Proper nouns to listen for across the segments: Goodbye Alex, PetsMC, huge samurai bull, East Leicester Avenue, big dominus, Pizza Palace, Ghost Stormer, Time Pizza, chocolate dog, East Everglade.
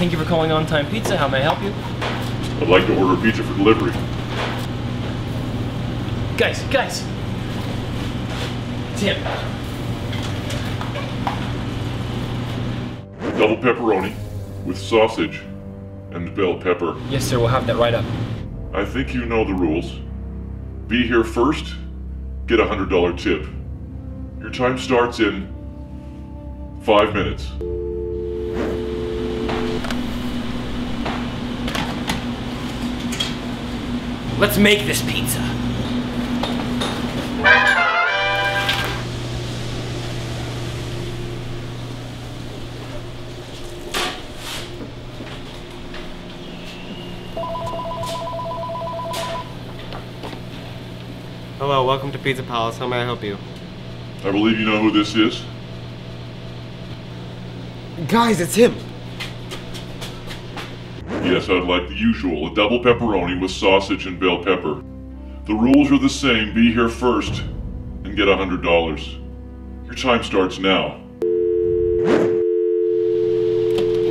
Thank you for calling on Time Pizza. How may I help you? I'd like to order pizza for delivery. Guys! Tim. Double pepperoni with sausage and bell pepper. Yes, sir. We'll have that right up. I think you know the rules. Be here first, get a $100 tip. Your time starts in 5 minutes. Let's make this pizza. Hello, welcome to Pizza Palace. How may I help you? I believe you know who this is. Guys, it's him. Yes, I'd like the usual, a double pepperoni with sausage and bell pepper. The rules are the same, be here first and get $100. Your time starts now.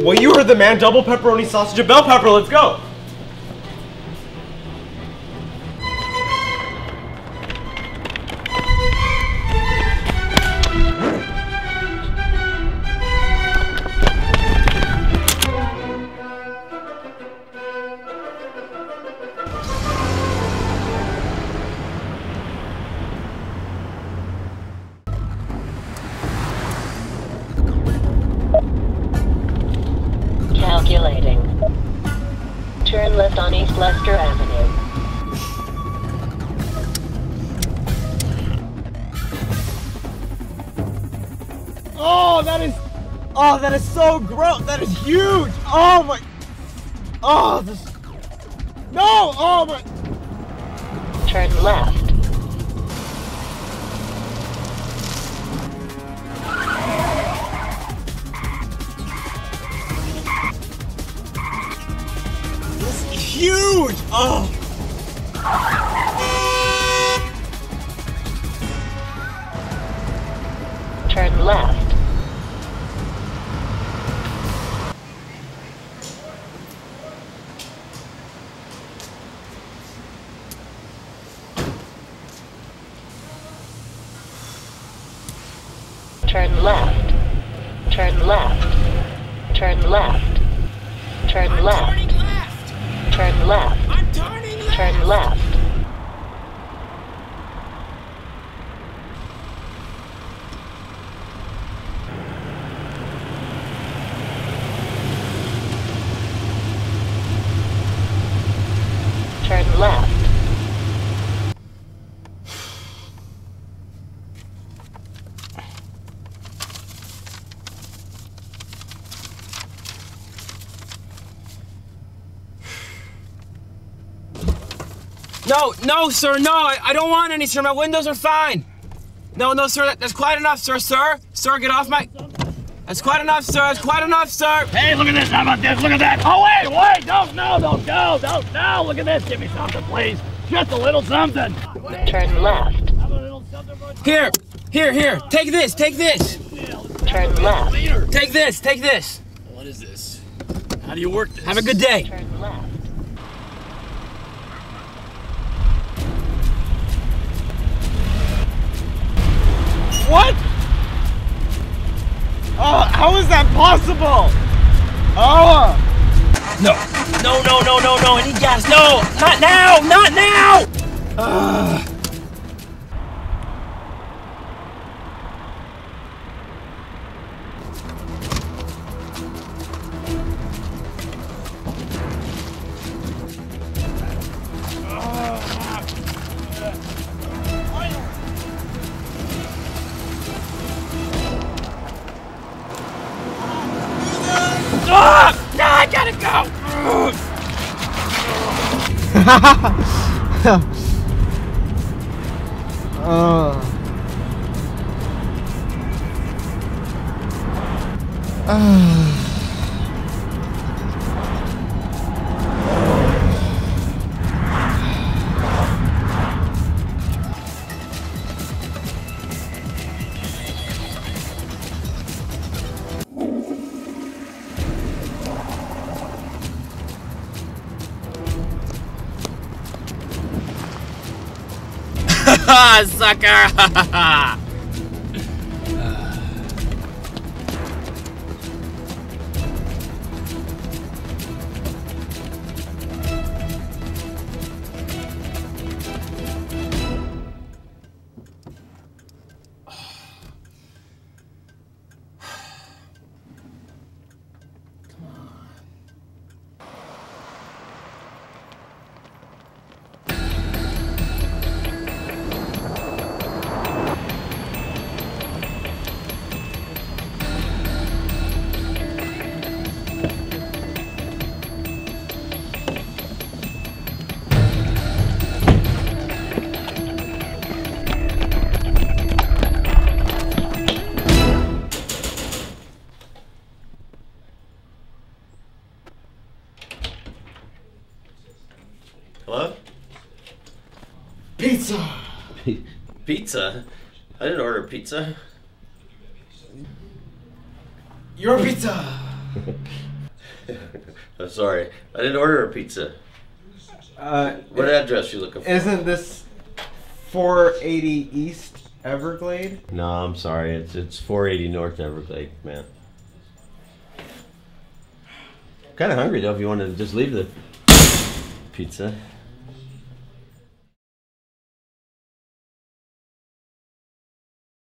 Well, you heard the man, double pepperoni, sausage, and bell pepper, let's go! Calculating. Turn left on East Leicester Avenue. Oh, that is so gross. That is huge. Oh my. Oh, this. No. Oh my. Turn left. Huge! Oh! Turn left. Turn left. Turn left. Turn left. Turn left. Turn left. I'm turning left. Turn left. Turn left. No, sir, no, I don't want any, sir. My windows are fine. No, sir, that's quite enough, sir. Sir, get off my... That's quite enough, sir. That's quite enough, sir. Hey, look at this. How about this? Look at that. Oh, wait. Don't. Look at this. Give me something, please. Just a little something. Turn left. Here. Take this. Turn left. Take this. What is this? How do you work this? Have a good day. Turn left. What? Oh, how is that possible? Oh! No, I need gas. No, not now! I gotta go! Ha sucker! Pizza? I didn't order pizza. Your pizza! I'm sorry. I didn't order a pizza. What address are you looking for? Isn't this 480 East Everglade? No, I'm sorry. It's 480 North Everglade, man. I'm kind of hungry, though, if you want to just leave the pizza.